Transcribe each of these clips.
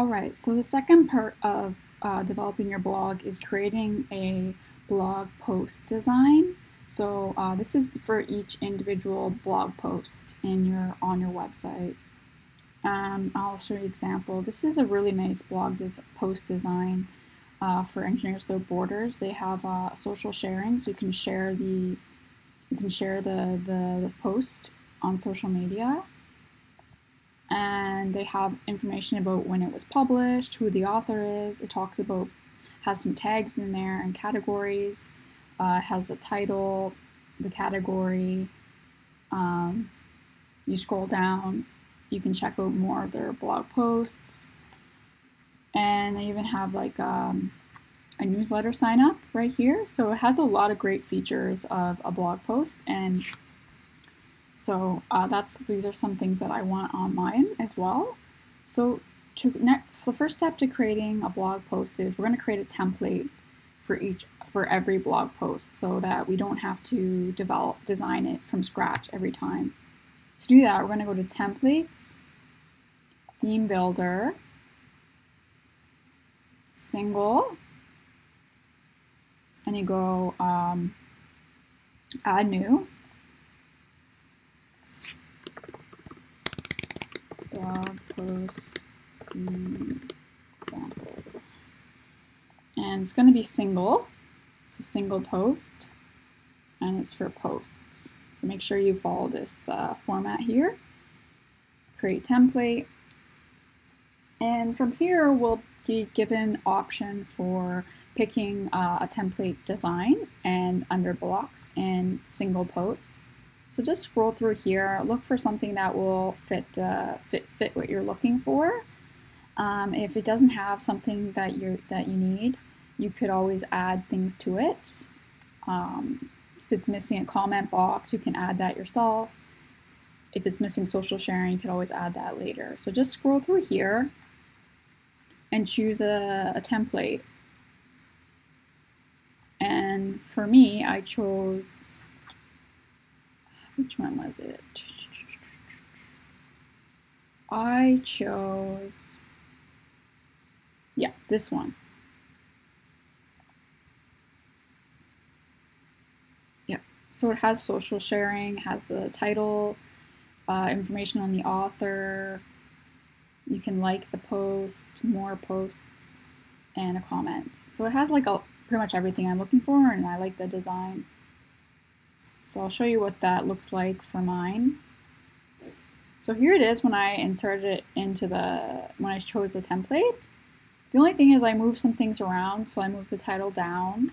All right, so the second part of developing your blog is creating a blog post design. So this is for each individual blog post in your, on your website. I'll show you an example. This is a really nice blog post design for Engineers Without Borders. They have social sharing, so you can share the post on social media. And they have information about when it was published, who the author is. It talks about, has some tags in there and categories, has a title, the category. You scroll down, you can check out more of their blog posts. And they even have like a newsletter sign up right here. So it has a lot of great features of a blog post. And so these are some things that I want on mine as well. So the first step to creating a blog post is we're going to create a template for every blog post, so that we don't have to design it from scratch every time. To do that, we're going to go to Templates, Theme Builder, Single, and you go Add New. Blog post example, and it's going to be single. It's a single post, and it's for posts. So make sure you follow this format here. Create template, and from here we'll be given option for picking a template design and under blocks and single post. So just scroll through here, look for something that will fit what you're looking for. If it doesn't have something that you need, you could always add things to it. If it's missing a comment box, you can add that yourself. If it's missing social sharing, you could always add that later. So just scroll through here and choose a template. And for me, I chose, which one was it? I chose, yeah, this one. Yeah, so it has social sharing, has the title, information on the author. You can like the post, more posts, and a comment. So it has like pretty much everything I'm looking for, and I like the design. So I'll show you what that looks like for mine. So here it is when I inserted it into when I chose the template. The only thing is I moved some things around, so I moved the title down.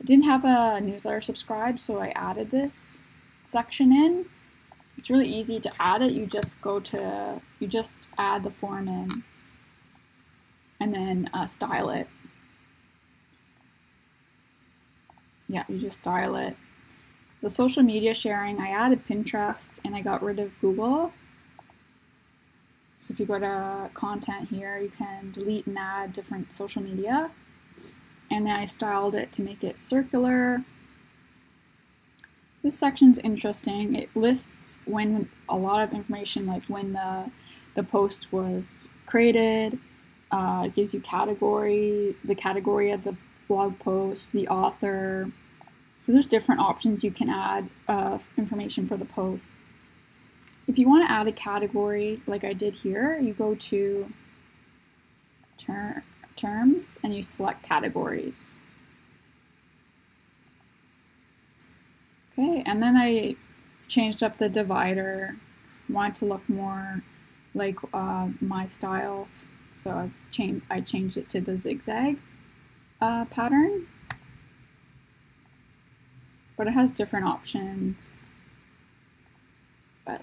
I didn't have a newsletter subscribed, so I added this section in. It's really easy to add it. You just go to, you just add the form in and then style it. Yeah, you just style it. The social media sharing, I added Pinterest and I got rid of Google. So if you go to content here, you can delete and add different social media. And then I styled it to make it circular. This section's interesting. It lists when a lot of information, like when the post was created. It gives you category, the category of the blog post, the author. So there's different options you can add information for the post. If you want to add a category like I did here, you go to terms and you select categories. Okay, and then I changed up the divider. I want to look more like my style, so I changed it to the zigzag pattern. But it has different options, but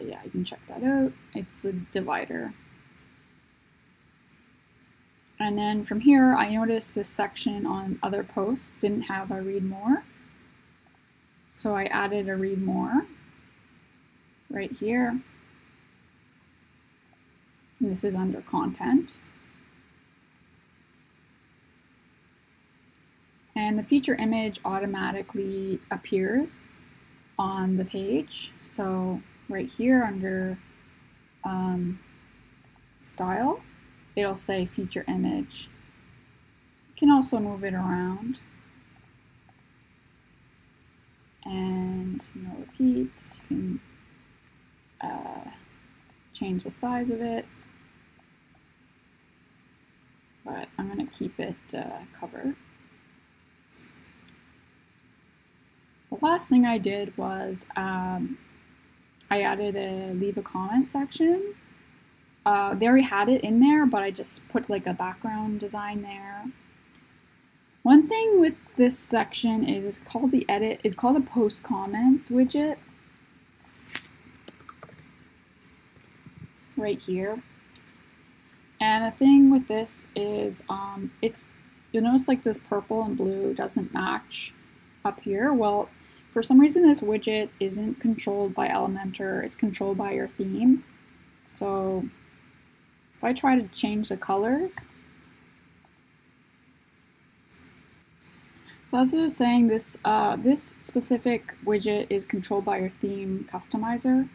yeah, you can check that out. It's the divider. And then from here, I noticed this section on other posts didn't have a read more. So I added a read more right here. And this is under content. And the feature image automatically appears on the page. So right here under Style, it'll say feature image. You can also move it around. And no repeats. You can change the size of it. But I'm going to keep it cover. The last thing I did was I added a leave a comment section. They already had it in there, but I just put like a background design there. One thing with this section is it's called a post comments widget right here. And the thing with this is you'll notice like this purple and blue doesn't match up here. Well, for some reason this widget isn't controlled by Elementor, it's controlled by your theme. So if I try to change the colors, so as I was saying, this specific widget is controlled by your theme customizer,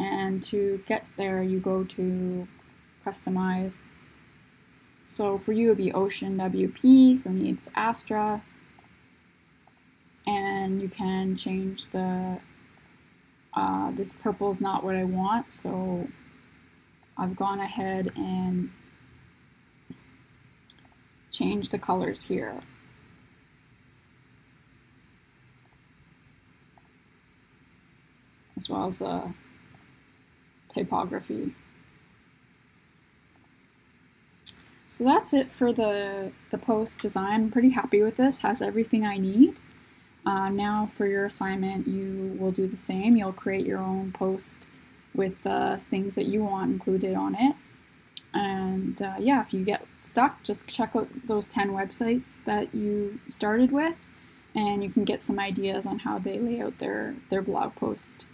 and to get there you go to customize. So for you it would be OceanWP, for me it's Astra, and you can change the this purple is not what I want, so I've gone ahead and changed the colors here. As well as the typography. So that's it for the post design. I'm pretty happy with this, has everything I need. Now for your assignment, you will do the same. You'll create your own post with the things that you want included on it. And yeah, if you get stuck, just check out those 10 websites that you started with, and you can get some ideas on how they lay out their blog post.